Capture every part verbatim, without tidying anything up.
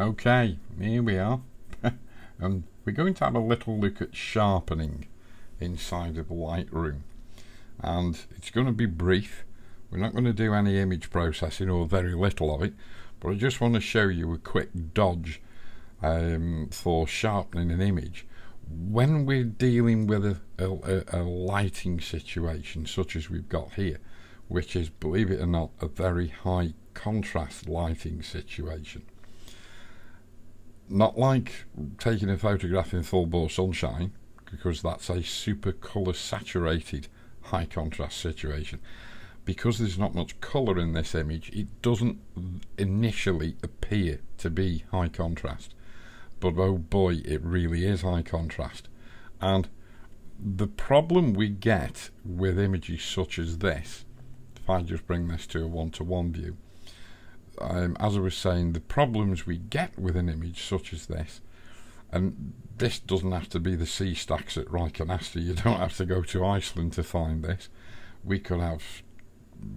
Okay, here we are. And we're going to have a little look at sharpening inside of Lightroom. And it's going to be brief. We're not going to do any image processing, or very little of it, but I just want to show you a quick dodge um, for sharpening an image when we're dealing with a, a, a lighting situation such as we've got here, which is, believe it or not, a very high contrast lighting situation. Not like taking a photograph in full bore sunshine, because that's a super colour saturated high contrast situation. Because there's not much colour in this image, it doesn't initially appear to be high contrast, but oh boy, it really is high contrast. And the problem we get with images such as this, if I just bring this to a one-to-one view, um, as I was saying, the problems we get with an image such as this, and this doesn't have to be the sea stacks at Reynisfjara, you don't have to go to Iceland to find this. We could have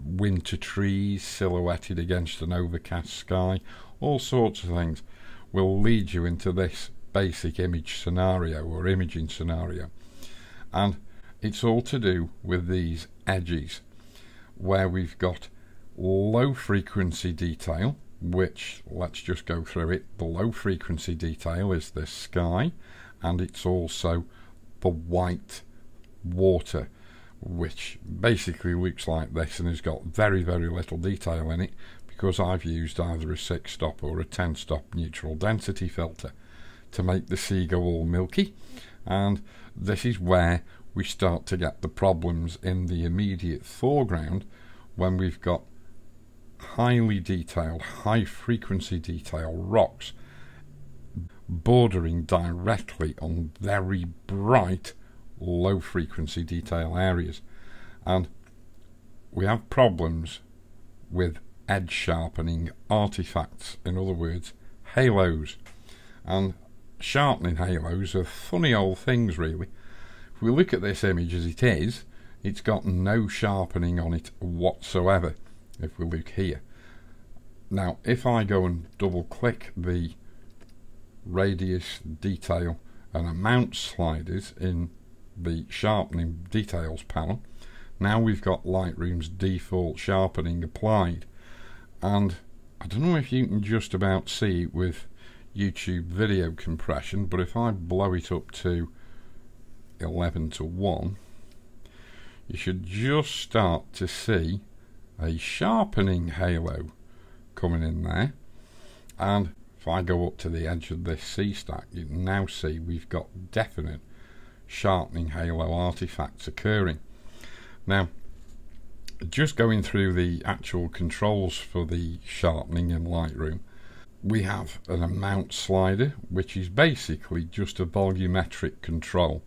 winter trees silhouetted against an overcast sky, all sorts of things will lead you into this basic image scenario or imaging scenario. And it's all to do with these edges where we've got low frequency detail, which, let's just go through it, the low frequency detail is the sky, and it's also the white water, which basically looks like this and has got very very little detail in it, because I've used either a six stop or a ten stop neutral density filter to make the sea go all milky. And this is where we start to get the problems in the immediate foreground, when we've got highly detailed, high frequency detail rocks bordering directly on very bright low frequency detail areas. And we have problems with edge sharpening artifacts, in other words, halos. And sharpening halos are funny old things, really. If we look at this image as it is, it's got no sharpening on it whatsoever. If we look here now, if I go and double click the radius, detail and amount sliders in the sharpening details panel, now we've got Lightroom's default sharpening applied. And I don't know if you can just about see with YouTube video compression, but if I blow it up to eleven to one, you should just start to see a sharpening halo coming in there. And if I go up to the edge of this sea stack, you can now see we've got definite sharpening halo artifacts occurring. Now, just going through the actual controls for the sharpening in Lightroom, we have an amount slider, which is basically just a volumetric control.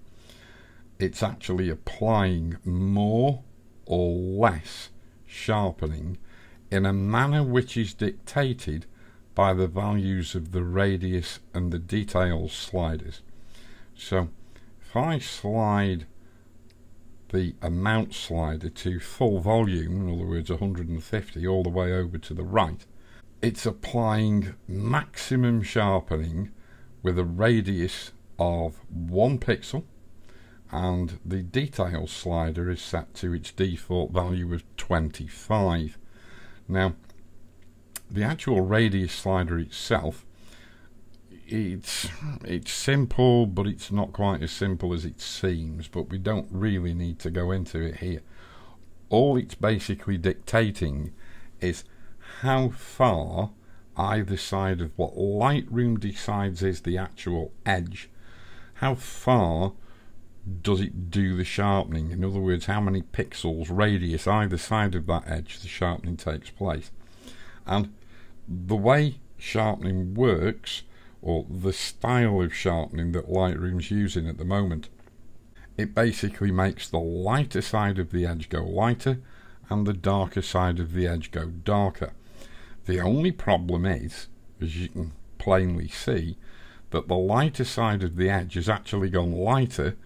It's actually applying more or less sharpening in a manner which is dictated by the values of the radius and the details sliders. So if I slide the amount slider to full volume, in other words one hundred fifty, all the way over to the right, it's applying maximum sharpening with a radius of one pixel, and the detail slider is set to its default value of twenty-five. Now, the actual radius slider itself, it's it's simple, but it's not quite as simple as it seems, but we don't really need to go into it here. All it's basically dictating is how far either side of what Lightroom decides is the actual edge, how far does it do the sharpening. In other words, how many pixels radius either side of that edge the sharpening takes place. And the way sharpening works, or the style of sharpening that Lightroom's using at the moment, it basically makes the lighter side of the edge go lighter and the darker side of the edge go darker. The only problem is, as you can plainly see, that the lighter side of the edge has actually gone lighter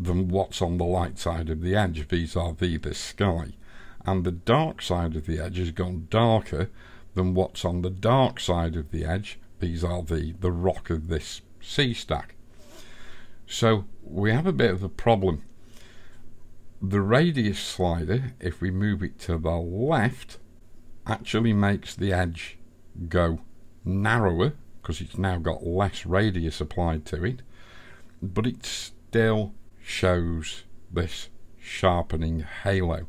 than what's on the light side of the edge, vis-a-vis the sky, and the dark side of the edge has gone darker than what's on the dark side of the edge, These are the, the rock of this sea stack. So we have a bit of a problem. The radius slider, if we move it to the left, actually makes the edge go narrower because it's now got less radius applied to it, but it still shows this sharpening halo.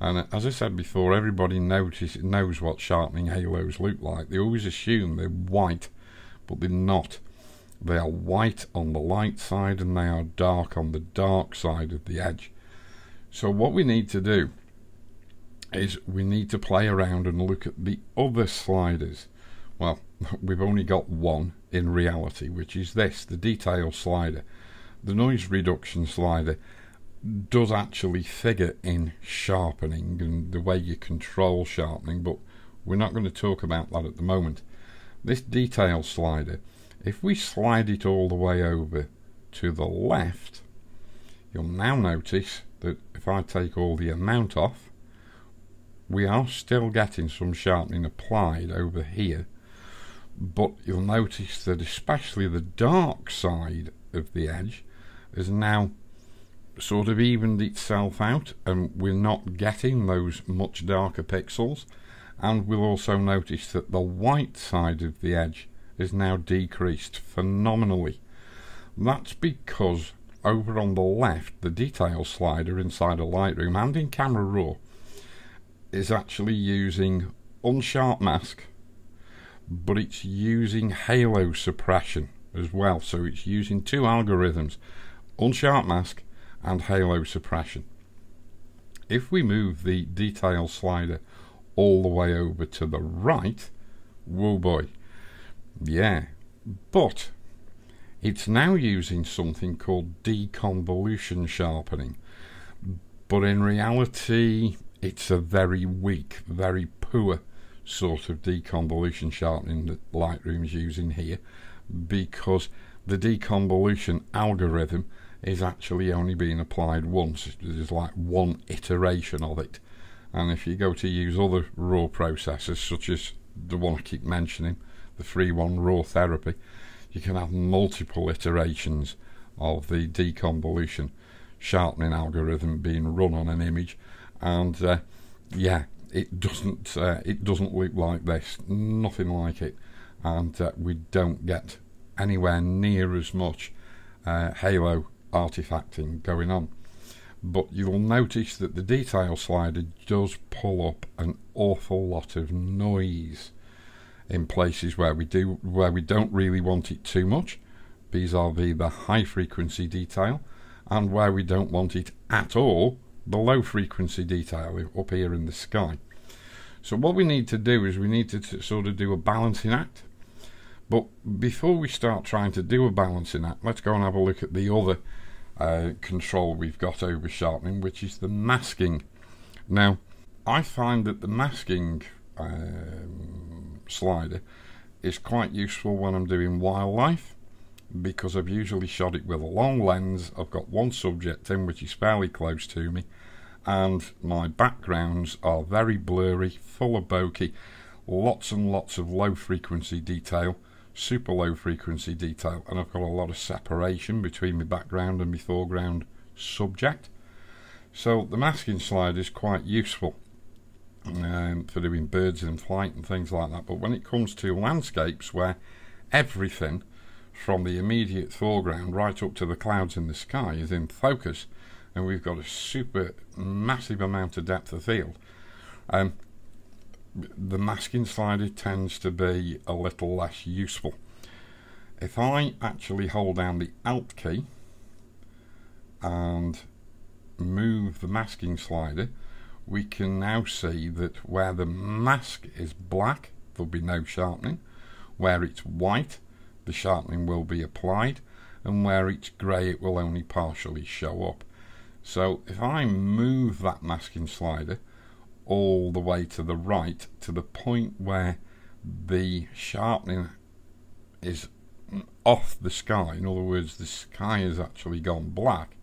And as I said before, everybody notice, knows what sharpening halos look like. They always assume they're white, but they're not. They are white on the light side and they are dark on the dark side of the edge. So what we need to do is we need to play around and look at the other sliders. Well, we've only got one in reality, which is this, the detail slider. The noise reduction slider does actually figure in sharpening and the way you control sharpening, but we're not going to talk about that at the moment. This detail slider, if we slide it all the way over to the left, you'll now notice that if I take all the amount off, we are still getting some sharpening applied over here, but you'll notice that especially the dark side of the edge is now sort of evened itself out, and we're not getting those much darker pixels. And we'll also notice that the white side of the edge is now decreased phenomenally. That's because over on the left, the detail slider inside a Lightroom and in Camera Raw is actually using Unsharp Mask, but it's using halo suppression as well. So it's using two algorithms, Unsharp Mask and halo suppression. If we move the detail slider all the way over to the right, whoa boy, yeah, but it's now using something called deconvolution sharpening, but in reality it's a very weak, very poor sort of deconvolution sharpening that Lightroom's using here, because the deconvolution algorithm is actually only being applied once. There's like one iteration of it, and if you go to use other raw processors such as the one I keep mentioning, the free one, Raw Therapy, you can have multiple iterations of the deconvolution sharpening algorithm being run on an image, and uh, yeah, it doesn't uh, it doesn't look like this, nothing like it, and uh, we don't get anywhere near as much uh, halo artifacting going on. But you'll notice that the detail slider does pull up an awful lot of noise in places where we do where we don't really want it too much, vis-a-vis the high frequency detail, and where we don't want it at all, the low frequency detail up here in the sky. So what we need to do is we need to t sort of do a balancing act. But before we start trying to do a balancing act, let's go and have a look at the other uh, control we've got over sharpening, which is the masking. Now, I find that the masking um, slider is quite useful when I'm doing wildlife, because I've usually shot it with a long lens. I've got one subject in which is fairly close to me, and my backgrounds are very blurry, full of bokeh, lots and lots of low frequency detail, super low frequency detail, and I've got a lot of separation between my background and my foreground subject. So the masking slider is quite useful um, for doing birds in flight and things like that, but when it comes to landscapes where everything from the immediate foreground right up to the clouds in the sky is in focus, and we've got a super massive amount of depth of field, um, the masking slider tends to be a little less useful. If I actually hold down the Alt key and move the masking slider, we can now see that where the mask is black, there'll be no sharpening. Where it's white, the sharpening will be applied, and where it's grey, it will only partially show up. So if I move that masking slider all the way to the right, to the point where the sharpening is off the sky, in other words the sky has actually gone black,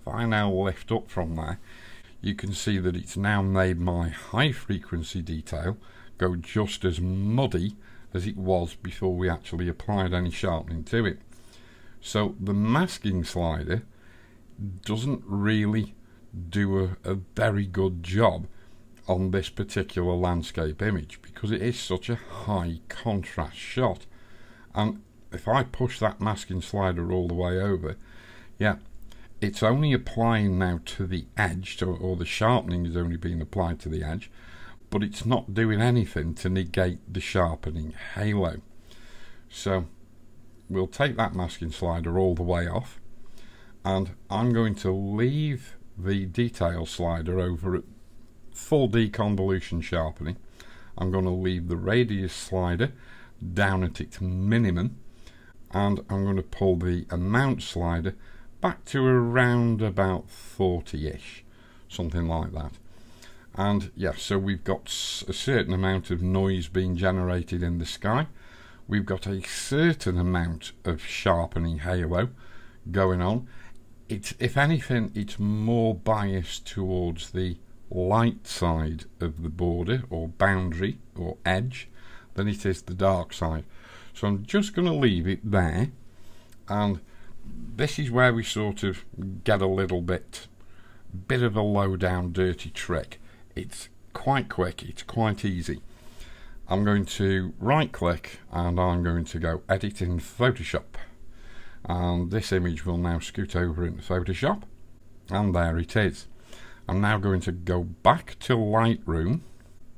if I now lift up from there, you can see that it's now made my high frequency detail go just as muddy as it was before we actually applied any sharpening to it. So the masking slider doesn't really do a, a very good job on this particular landscape image because it is such a high contrast shot. And if I push that masking slider all the way over, yeah, it's only applying now to the edge, to, or the sharpening is only being applied to the edge, but it's not doing anything to negate the sharpening halo. So we'll take that masking slider all the way off, and I'm going to leave the detail slider over at full deconvolution sharpening. I'm going to leave the radius slider down at its minimum, and I'm going to pull the amount slider back to around about forty-ish, something like that. And yeah, so we've got a certain amount of noise being generated in the sky. We've got a certain amount of sharpening halo going on. It's, if anything, it's more biased towards the light side of the border or boundary or edge than it is the dark side. So I'm just going to leave it there, and this is where we sort of get a little bit bit of a low down dirty trick. It's quite quick, it's quite easy. I'm going to right click and I'm going to go edit in Photoshop, and this image will now scoot over into Photoshop, and there it is. I'm now going to go back to Lightroom,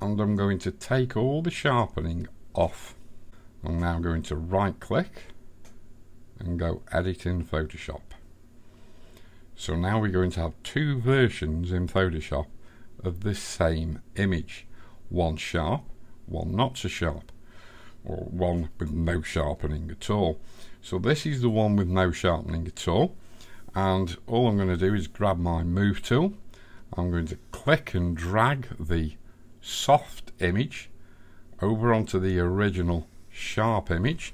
and I'm going to take all the sharpening off. I'm now going to right click and go edit in Photoshop. So now we're going to have two versions in Photoshop of the same image. One sharp, one not so sharp, or one with no sharpening at all. So this is the one with no sharpening at all, and all I'm going to do is grab my move tool. I'm going to click and drag the soft image over onto the original sharp image,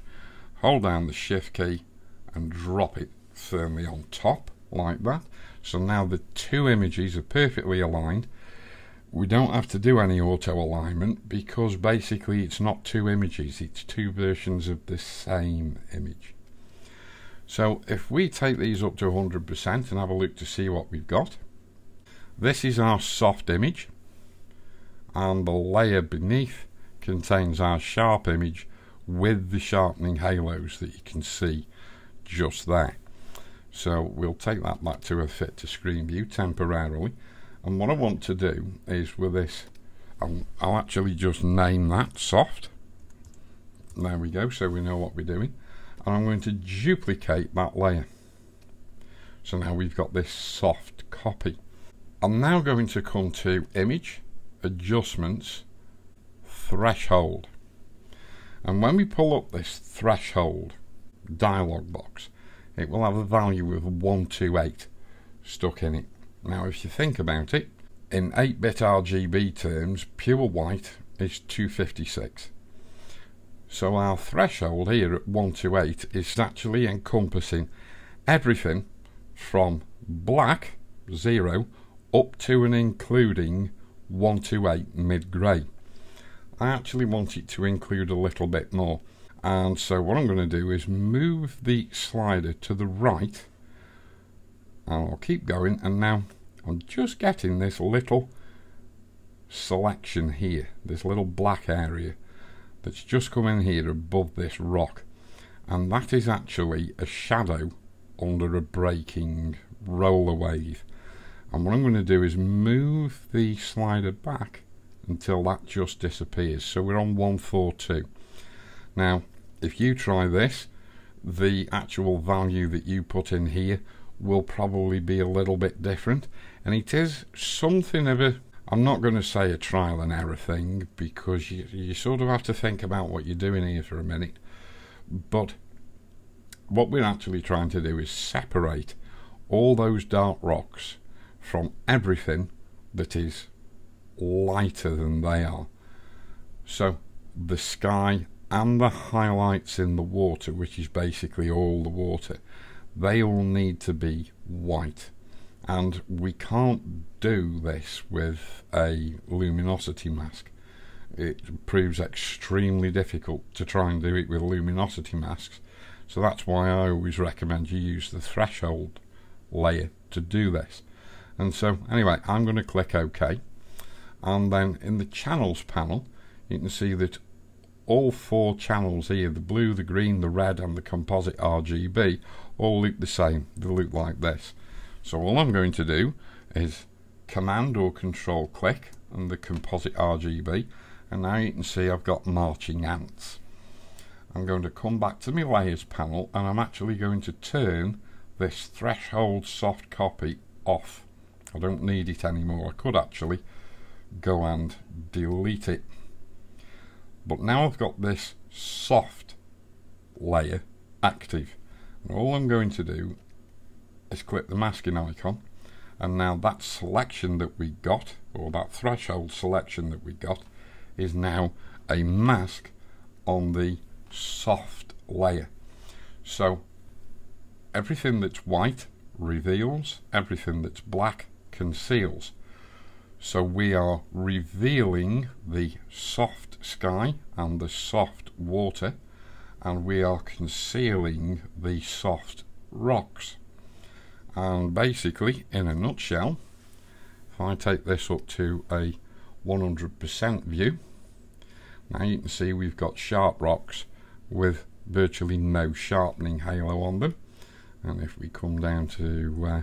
hold down the shift key and drop it firmly on top like that. So now the two images are perfectly aligned. We don't have to do any auto alignment because basically it's not two images, it's two versions of the same image. So if we take these up to one hundred percent and have a look to see what we've got, this is our soft image, and the layer beneath contains our sharp image with the sharpening halos that you can see just there. So we'll take that back to a fit to screen view temporarily, and what I want to do is with this, I'll, I'll actually just name that soft. There we go, so we know what we're doing, and I'm going to duplicate that layer. So now we've got this soft copy. I'm now going to come to Image, Adjustments, Threshold. And when we pull up this Threshold dialog box, it will have a value of one two eight stuck in it. Now if you think about it, in eight bit R G B terms, pure white is two fifty-six. So our threshold here at one two eight is actually encompassing everything from black, zero, up to and including one two eight mid-grey. I actually want it to include a little bit more, and so what I'm going to do is move the slider to the right, and I'll keep going, and now I'm just getting this little selection here, this little black area that's just come in here above this rock, and that is actually a shadow under a breaking roller wave. And what I'm going to do is move the slider back until that just disappears. So we're on one forty-two. Now, if you try this, the actual value that you put in here will probably be a little bit different. And it is something of a, I'm not going to say a trial and error thing, because you, you sort of have to think about what you're doing here for a minute. But what we're actually trying to do is separate all those dark rocks from everything that is lighter than they are. So the sky and the highlights in the water, which is basically all the water, they all need to be white, and we can't do this with a luminosity mask. it proves extremely difficult to try and do it with luminosity masks, so that's why I always recommend you use the threshold layer to do this. And so anyway, I'm going to click OK, and then in the channels panel you can see that all four channels here, the blue, the green, the red and the composite R G B, all look the same. They look like this. So all I'm going to do is command or control click and the composite R G B, and now you can see I've got marching ants. I'm going to come back to my layers panel, and I'm actually going to turn this threshold soft copy off. I don't need it anymore. I could actually go and delete it, but now I've got this soft layer active, and all I'm going to do is click the masking icon, and now that selection that we got, or that threshold selection that we got, is now a mask on the soft layer. So everything that's white reveals, everything that's black conceals. So we are revealing the soft sky and the soft water, and we are concealing the soft rocks. And basically, in a nutshell, if I take this up to a one hundred percent view, now you can see we've got sharp rocks with virtually no sharpening halo on them. And if we come down to uh,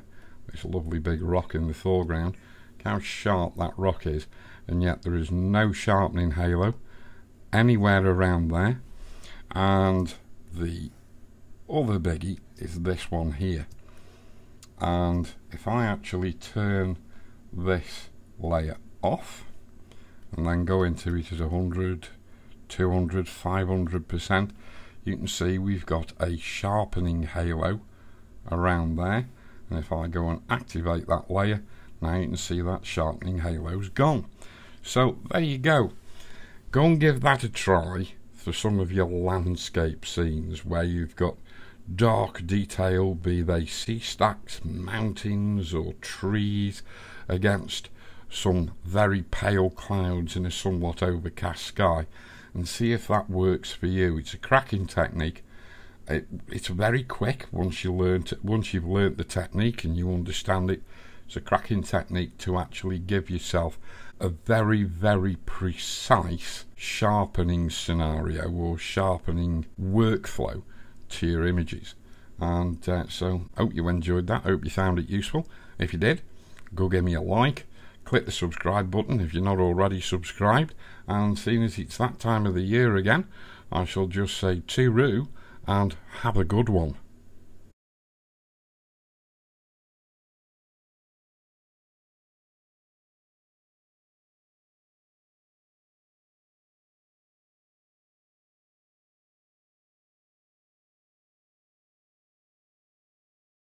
this lovely big rock in the foreground, how sharp that rock is, and yet there is no sharpening halo anywhere around there. And the other biggie is this one here, and if I actually turn this layer off and then go into it at one hundred, two hundred, five hundred percent, you can see we've got a sharpening halo around there, and if I go and activate that layer, now you can see that sharpening halo's gone. So there you go. Go and give that a try for some of your landscape scenes where you've got dark detail, be they sea stacks, mountains or trees, against some very pale clouds in a somewhat overcast sky, and see if that works for you. It's a cracking technique. It, it's very quick once, you learn to, once you've learnt the technique and you understand it. It's a cracking technique to actually give yourself a very, very precise sharpening scenario or sharpening workflow to your images. And uh, so, hope you enjoyed that. Hope you found it useful. If you did, go give me a like. Click the subscribe button if you're not already subscribed. And seeing as it's that time of the year again, I shall just say tooroo and have a good one.